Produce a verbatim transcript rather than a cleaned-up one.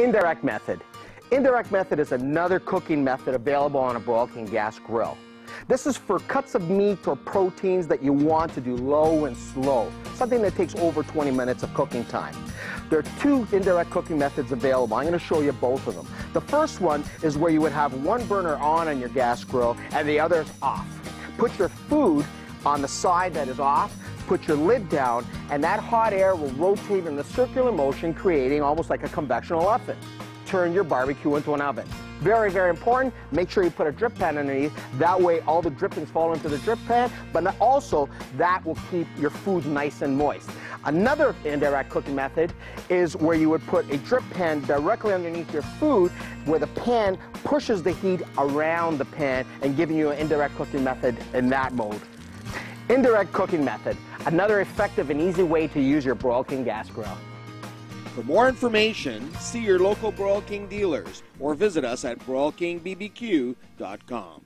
Indirect method. Indirect method is another cooking method available on a Broil King gas grill. This is for cuts of meat or proteins that you want to do low and slow, something that takes over twenty minutes of cooking time. There are two indirect cooking methods available. I'm going to show you both of them. The first one is where you would have one burner on on your gas grill and the other is off. Put your food on the side that is off, put your lid down, and that hot air will rotate in a circular motion, creating almost like a convectional oven. Turn your barbecue into an oven. Very, very important, make sure you put a drip pan underneath. That way all the drippings fall into the drip pan, but also that will keep your food nice and moist. Another indirect cooking method is where you would put a drip pan directly underneath your food, where the pan pushes the heat around the pan and giving you an indirect cooking method in that mode. Indirect cooking method, another effective and easy way to use your Broil King gas grill. For more information, see your local Broil King dealers or visit us at broil king b b q dot com.